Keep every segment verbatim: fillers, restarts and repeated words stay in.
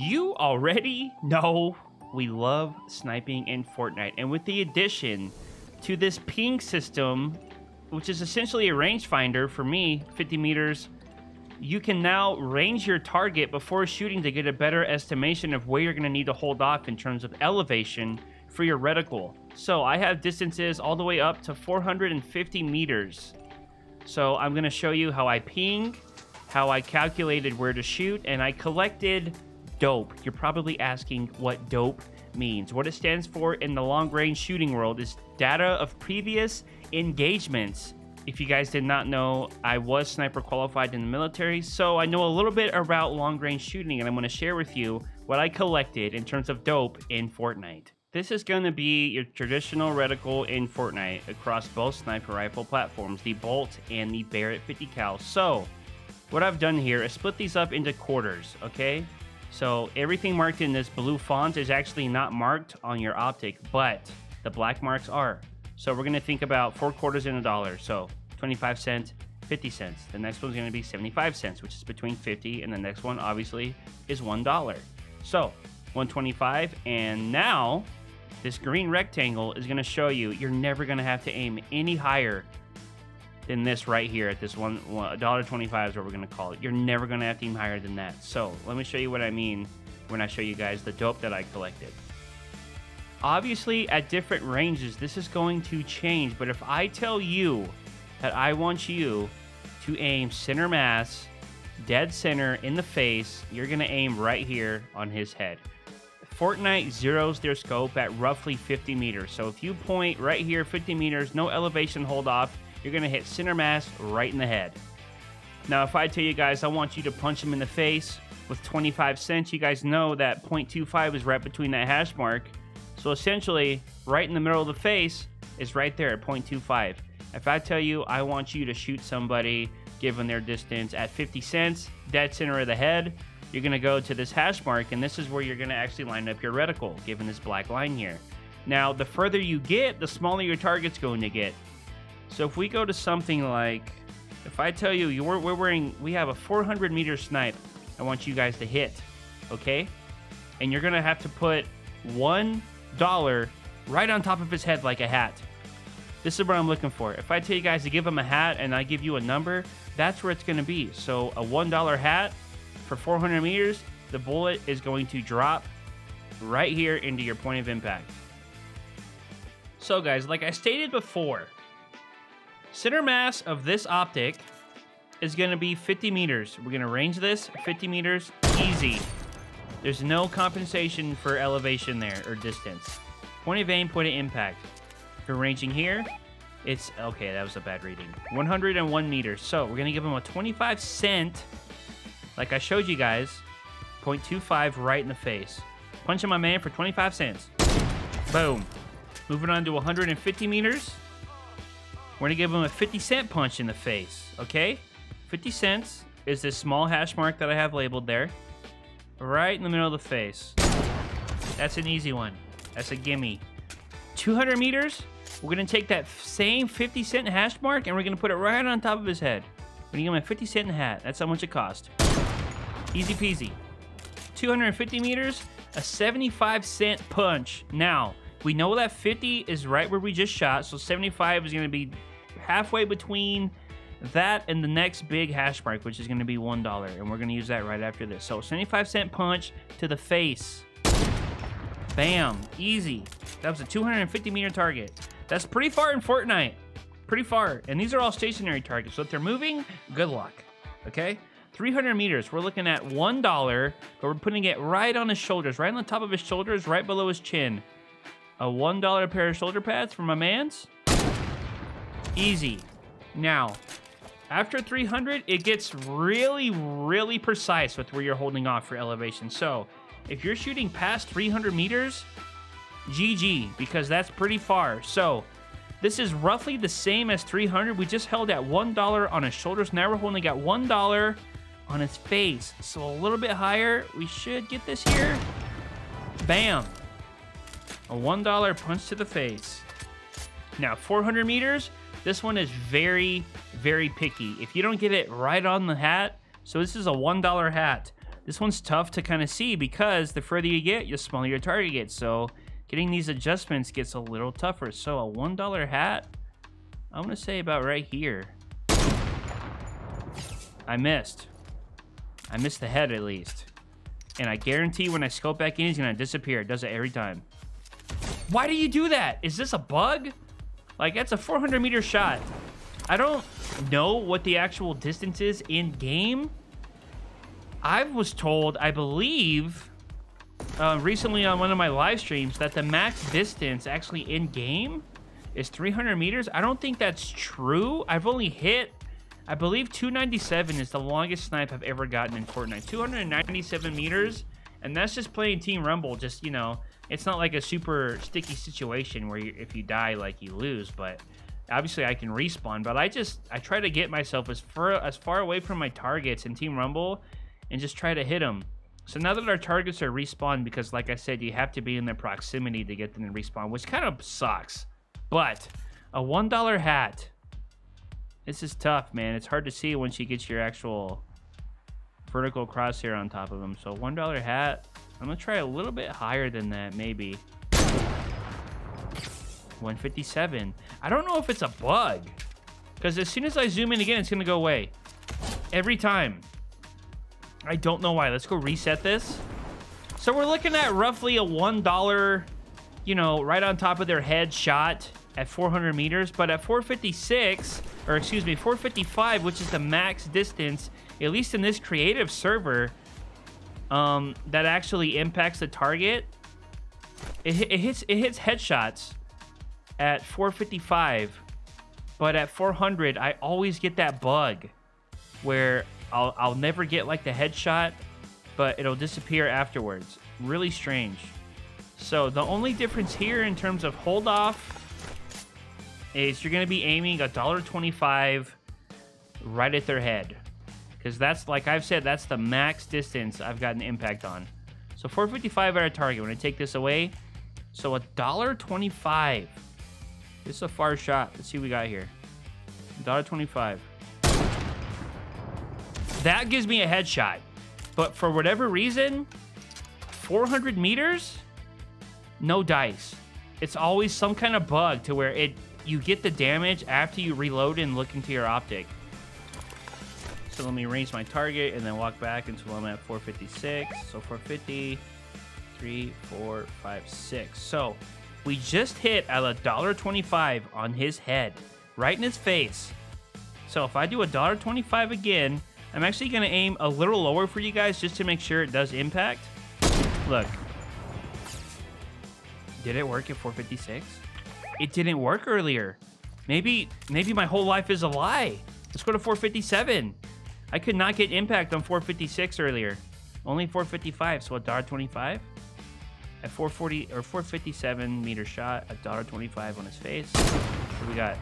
you already know we love sniping in Fortnite. And with the addition to this ping system, which is essentially a rangefinder for me, fifty meters, you can now range your target before shooting to get a better estimation of where you're going to need to hold off in terms of elevation for your reticle. So I have distances all the way up to four hundred fifty meters. So I'm going to show you how I ping, how I calculated where to shoot, and I collected DOPE. You're probably asking what DOPE means. What it stands for in the long-range shooting world is data of previous engagements. If you guys did not know, I was sniper qualified in the military, so I know a little bit about long-range shooting, and I'm going to share with you what I collected in terms of DOPE in Fortnite. This is going to be your traditional reticle in Fortnite across both sniper rifle platforms, the Bolt and the Barrett fifty cal. So what I've done here is split these up into quarters, okay? So everything marked in this blue font is actually not marked on your optic, but the black marks are. So we're gonna think about four quarters in a dollar. So twenty-five cents, fifty cents. The next one's gonna be seventy-five cents, which is between fifty, and the next one obviously is one dollar. So one twenty-five, and now this green rectangle is gonna show you you're never gonna have to aim any higher than this right here at this one, one dollar twenty-five is what we're gonna call it. You're never gonna have to aim higher than that. So let me show you what I mean when I show you guys the dope that I collected. Obviously, at different ranges, this is going to change, but if I tell you that I want you to aim center mass, dead center in the face, you're gonna aim right here on his head. Fortnite zeroes their scope at roughly fifty meters. So if you point right here, fifty meters, no elevation hold off, you're gonna hit center mass right in the head. Now, if I tell you guys I want you to punch him in the face with twenty-five cents, you guys know that point two five is right between that hash mark. So essentially, right in the middle of the face is right there at point two five. If I tell you I want you to shoot somebody given their distance at fifty cents, dead center of the head, you're gonna go to this hash mark, and this is where you're gonna actually line up your reticle, given this black line here. Now, the further you get, the smaller your target's going to get. So if we go to something like, if I tell you you're, we're wearing, we have a four hundred meter snipe, I want you guys to hit, okay? And you're gonna have to put one dollar right on top of his head like a hat. This is what I'm looking for. If I tell you guys to give him a hat and I give you a number, that's where it's going to be. So a one dollar hat for four hundred meters, the bullet is going to drop right here into your point of impact. So guys, like I stated before, center mass of this optic is going to be fifty meters. We're going to range this fifty meters, easy. There's no compensation for elevation there, or distance. Point of aim, point of impact. If you're ranging here, it's, okay, that was a bad reading. one hundred one meters, so we're gonna give him a twenty-five cent, like I showed you guys, point two five right in the face. Punching my man for twenty-five cents. Boom. Moving on to one hundred fifty meters. We're gonna give him a fifty cent punch in the face, okay? fifty cents is this small hash mark that I have labeled there. Right in the middle of the face. That's an easy one. That's a gimme. two hundred meters, we're gonna take that same fifty cent hash mark and we're gonna put it right on top of his head. We're gonna give him a fifty cent hat. That's how much it cost. Easy peasy. two hundred fifty meters, a seventy-five cent punch. Now, we know that fifty is right where we just shot, so seventy-five is gonna be halfway between that and the next big hash mark, which is going to be one dollar, and we're going to use that right after this. So seventy-five cent punch to the face. Bam. Easy. That was a two hundred fifty meter target. That's pretty far in Fortnite. Pretty far. And these are all stationary targets, so if they're moving, good luck. Okay? three hundred meters. We're looking at one dollar, but we're putting it right on his shoulders, right on the top of his shoulders, right below his chin. A one dollar pair of shoulder pads for my man's. Easy. Now, after three hundred, it gets really, really precise with where you're holding off for elevation. So if you're shooting past three hundred meters, G G, because that's pretty far. So this is roughly the same as three hundred. We just held at one dollar on his shoulders. Now we're holding at one dollar on his face. So a little bit higher. We should get this here. Bam. A one dollar punch to the face. Now, four hundred meters. This one is very, very picky. If you don't get it right on the hat, so this is a one dollar hat. This one's tough to kind of see because the further you get, the smaller your target gets. So getting these adjustments gets a little tougher. So a one dollar hat, I'm gonna say about right here. I missed. I missed the head at least. And I guarantee when I scope back in, he's gonna disappear. It does it every time. Why do you do that? Is this a bug? Like, that's a four hundred meter shot. I don't know what the actual distance is in game. I was told, I believe, uh, recently on one of my live streams that the max distance actually in game is three hundred meters. I don't think that's true. I've only hit, I believe two ninety-seven is the longest snipe I've ever gotten in Fortnite. two hundred ninety-seven meters, and that's just playing Team Rumble. Just, you know, it's not like a super sticky situation where you, if you die, like, you lose, but obviously I can respawn. But I just, I try to get myself as far, as far away from my targets in Team Rumble and just try to hit them. So now that our targets are respawned, because like I said, you have to be in their proximity to get them to respawn, which kind of sucks. But a one dollar hat, this is tough, man. It's hard to see once you get your actual vertical crosshair on top of them. So one dollar hat, I'm gonna try a little bit higher than that, maybe. one fifty-seven. I don't know if it's a bug, because as soon as I zoom in again, it's gonna go away. Every time. I don't know why. Let's go reset this. So we're looking at roughly a one dollar, you know, right on top of their head shot at four hundred meters. But at four fifty-six, or excuse me, four fifty-five, which is the max distance, at least in this creative server, um, that actually impacts the target. It, it hits it hits headshots at four fifty-five. But at four hundred, I always get that bug where I'll, I'll never get like the headshot, but it'll disappear afterwards. Really strange. So the only difference here in terms of hold off is you're going to be aiming a one dollar twenty-five right at their head, because that's, like I've said, that's the max distance I've got an impact on. So four fifty-five at our target when I take this away. So a one dollar twenty-five. This is a far shot. Let's see what we got here. one dollar twenty-five. That gives me a headshot, but for whatever reason, four hundred meters, no dice. It's always some kind of bug to where it you get the damage after you reload and look into your optic. So let me range my target and then walk back until I'm at four fifty-six. So four fifty, three, four, five, six. So we just hit at one dollar twenty-five on his head, right in his face. So if I do one dollar twenty-five again, I'm actually going to aim a little lower for you guys just to make sure it does impact. Look. Did it work at four fifty-six? It didn't work earlier. Maybe maybe my whole life is a lie. Let's go to four fifty-seven. I could not get impact on four fifty-six earlier. Only four fifty-five, so one dollar twenty-five. At four forty or four fifty-seven meter shot, one dollar twenty-five on his face. What do we got?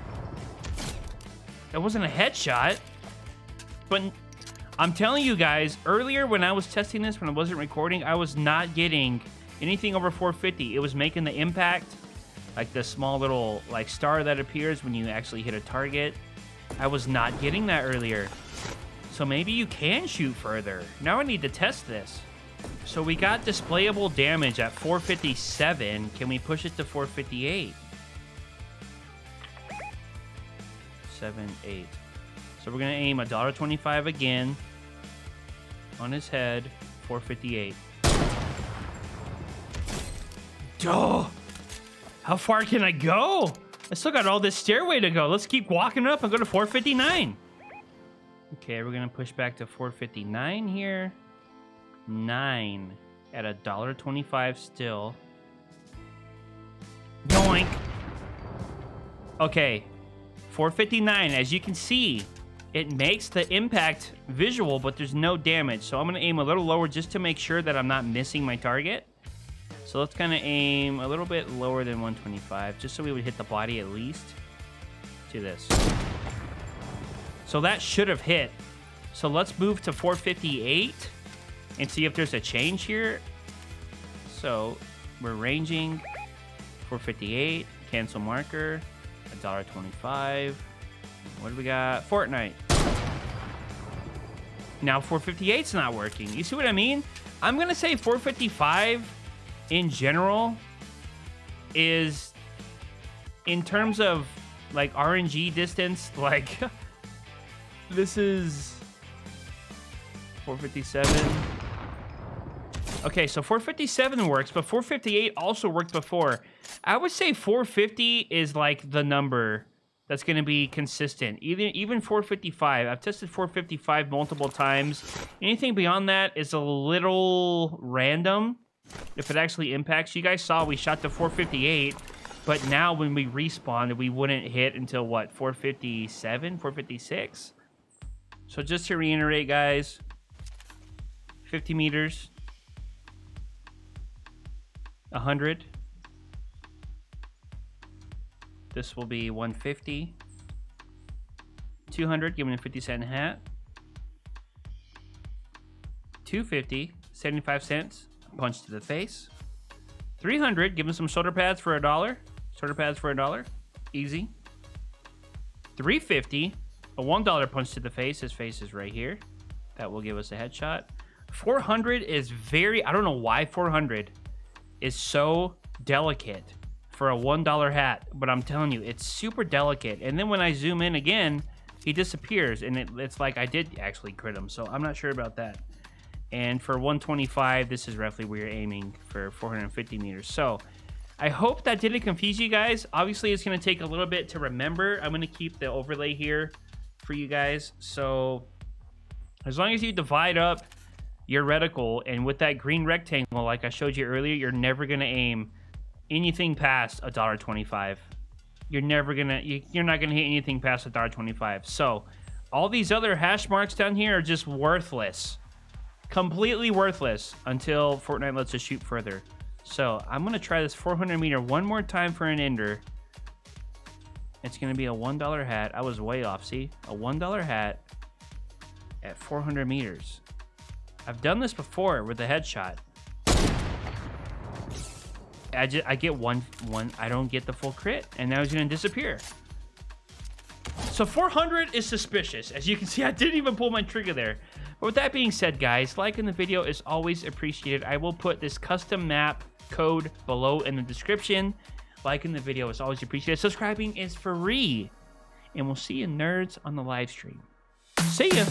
That wasn't a headshot, but I'm telling you guys, earlier when I was testing this, when I wasn't recording, I was not getting anything over four fifty. It was making the impact, like the small little like star that appears when you actually hit a target. I was not getting that earlier. So maybe you can shoot further. Now I need to test this. So we got displayable damage at four fifty-seven. Can we push it to four fifty-eight? Seven, eight. So we're gonna aim one dollar twenty-five again on his head, four fifty-eight. Duh! How far can I go? I still got all this stairway to go. Let's keep walking up and go to four fifty-nine. Okay, we're gonna push back to four fifty-nine here. Nine at one dollar twenty-five still. Doink! Okay, four fifty-nine, as you can see, it makes the impact visual, but there's no damage. So I'm gonna aim a little lower just to make sure that I'm not missing my target. So let's kind of aim a little bit lower than one twenty-five, just so we would hit the body at least. Do this. So that should have hit. So let's move to four fifty-eight and see if there's a change here. So we're ranging four fifty-eight, cancel marker, one dollar twenty-five. What do we got? Fortnite. Now four fifty-eight's not working. You see what I mean? I'm going to say four fifty-five in general is, in terms of like R N G distance, like this is four fifty-seven. Okay, so four fifty-seven works, but four fifty-eight also worked before. I would say four fifty is like the number that's going to be consistent. Even even four fifty-five. I've tested four fifty-five multiple times. Anything beyond that is a little random if it actually impacts. You guys saw we shot to four fifty-eight, but now when we respawned, we wouldn't hit until what, four fifty-seven, four fifty-six? So just to reiterate, guys, fifty meters, one hundred. This will be one fifty, two hundred, giving a fifty cent hat, two fifty, seventy-five cents, punch to the face, three hundred, giving some shoulder pads for a dollar, shoulder pads for a dollar, easy, three fifty, a one dollar punch to the face, his face is right here, that will give us a headshot, four hundred is very, I don't know why four hundred is so delicate for a one dollar hat, but I'm telling you, it's super delicate. And then when I zoom in again, he disappears, and it, it's like I did actually crit him, so I'm not sure about that. And for one twenty-five, this is roughly where you're aiming for four fifty meters. So I hope that didn't confuse you guys. Obviously, it's gonna take a little bit to remember. I'm gonna keep the overlay here for you guys. So as long as you divide up your reticle, and with that green rectangle, like I showed you earlier, you're never gonna aim anything past a dollar twenty-five. You're never gonna, you, you're not gonna hit anything past a dollar twenty-five. So all these other hash marks down here are just worthless, completely worthless, until Fortnite lets us shoot further. So I'm gonna try this four hundred meter one more time for an ender. It's gonna be a one dollar hat. I was way off, see? A one dollar hat at four hundred meters. I've done this before with a headshot. I just, I get one, one, I don't get the full crit, and now he's gonna disappear. So four hundred is suspicious. As you can see, I didn't even pull my trigger there. But with that being said, guys, liking the video is always appreciated. I will put this custom map code below in the description. Liking the video is always appreciated. Subscribing is free. And we'll see you nerds on the live stream. See ya.